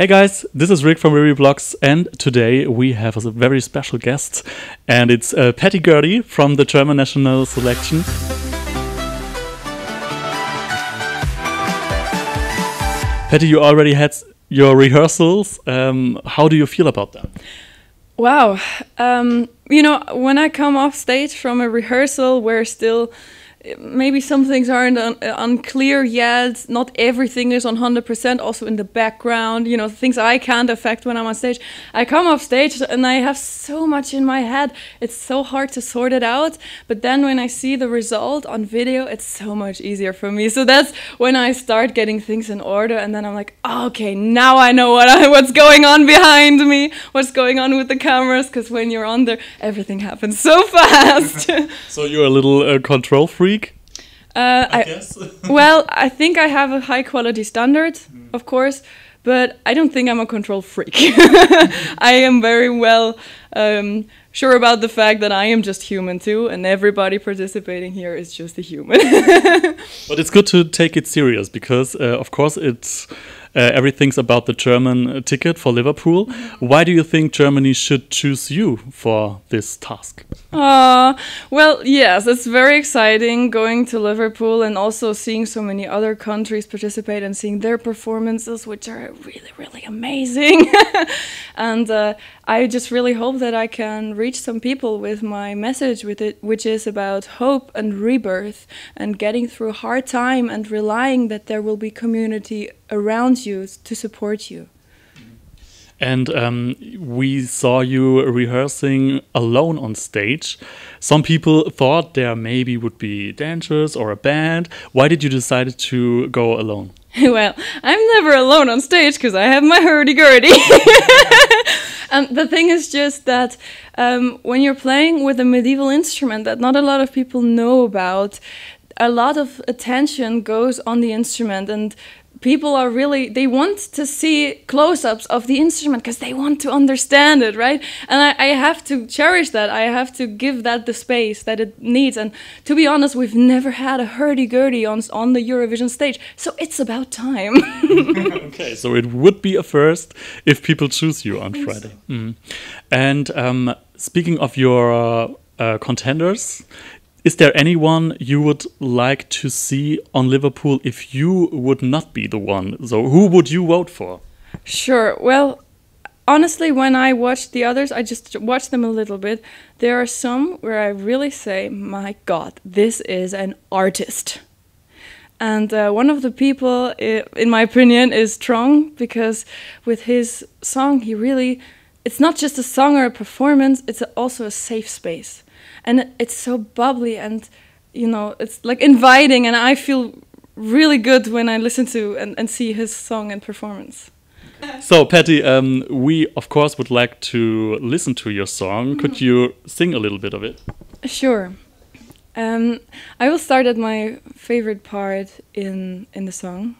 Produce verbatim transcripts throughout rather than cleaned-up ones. Hey guys, this is Rick from wiwibloggs, and today we have a very special guest, and it's uh, Patty Gurdy from the German National Selection. Patty, you already had your rehearsals. Um, how do you feel about them? Wow, um, you know, when I come off stage from a rehearsal, we're still maybe some things aren't un unclear yet. Not everything is one hundred percent. Also in the background, you know, things I can't affect when I'm on stage. I come off stage and I have so much in my head. It's so hard to sort it out. But then when I see the result on video, it's so much easier for me. So that's when I start getting things in order. And then I'm like, oh, okay, now I know what I, what's going on behind me, what's going on with the cameras. Because when you're on there, everything happens so fast. So you're a little uh, control freak. Uh, I, I guess. Well, I think I have a high quality standard, mm. of course, but I don't think I'm a control freak. I am very well um, sure about the fact that I am just human too, and everybody participating here is just a human. But it's good to take it serious because, uh, of course, it's uh, everything's about the German ticket for Liverpool. Mm. Why do you think Germany should choose you for this task? Uh, well, yes, it's very exciting going to Liverpool and also seeing so many other countries participate and seeing their performances, which are really, really amazing. And uh, I just really hope that I can reach some people with my message, with it, which is about hope and rebirth and getting through hard time and relying that there will be community around you to support you. And um, we saw you rehearsing alone on stage. Some people thought there maybe would be dancers or a band. Why did you decide to go alone? Well, I'm never alone on stage because I have my hurdy-gurdy. Um, the thing is just that um, when you're playing with a medieval instrument that not a lot of people know about, a lot of attention goes on the instrument, and people are really, they want to see close-ups of the instrument because they want to understand it, right? And I, I have to cherish that. I have to give that the space that it needs. And to be honest, we've never had a hurdy-gurdy on, on the Eurovision stage. So it's about time. Okay, so it would be a first if people choose you on Friday. So. Mm. And um, speaking of your uh, contenders, is there anyone you would like to see on Liverpool if you would not be the one? So who would you vote for? Sure. Well, honestly, when I watched the others, I just watched them a little bit. There are some where I really say, my God, this is an artist. And uh, one of the people, in my opinion, is Trung, because with his song, he really, it's not just a song or a performance, it's also a safe space. And it's so bubbly and, you know, it's like inviting. And I feel really good when I listen to and, and see his song and performance. So, Patty, um, we, of course, would like to listen to your song. Mm. Could you sing a little bit of it? Sure. Um, I will start at my favorite part in, in the song.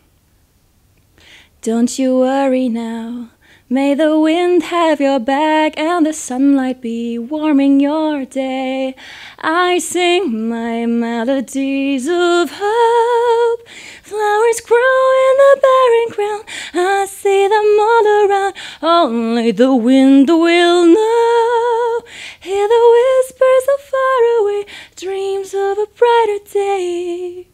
Don't you worry now. May the wind have your back and the sunlight be warming your day. I sing my melodies of hope. Flowers grow in the barren ground. I see them all around. Only the wind will know. Hear the whispers of far away dreams of a brighter day.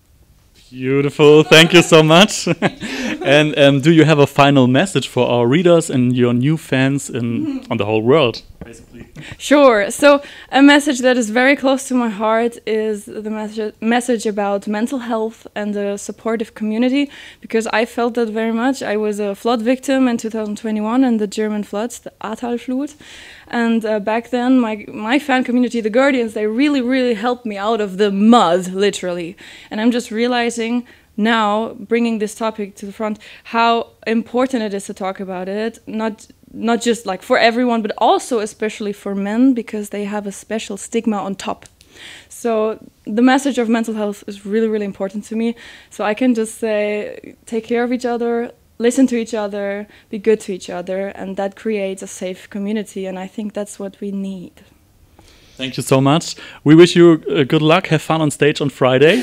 Beautiful. Thank you so much. And um, do you have a final message for our readers and your new fans in, on the whole world, basically? Sure. So a message that is very close to my heart is the mes message about mental health and a supportive community, because I felt that very much. I was a flood victim in two thousand twenty-one and the German floods, the Ahrflut. And uh, back then, my, my fan community, the Guardians, they really, really helped me out of the mud, literally. And I'm just realizing now, bringing this topic to the front, how important it is to talk about it, not not just like for everyone, but also especially for men, because they have a special stigma on top. So the message of mental health is really, really important to me. So I can just say, take care of each other, listen to each other, be good to each other, and that creates a safe community, and I think that's what we need. Thank you so much. We wish you uh, good luck. Have fun on stage on Friday.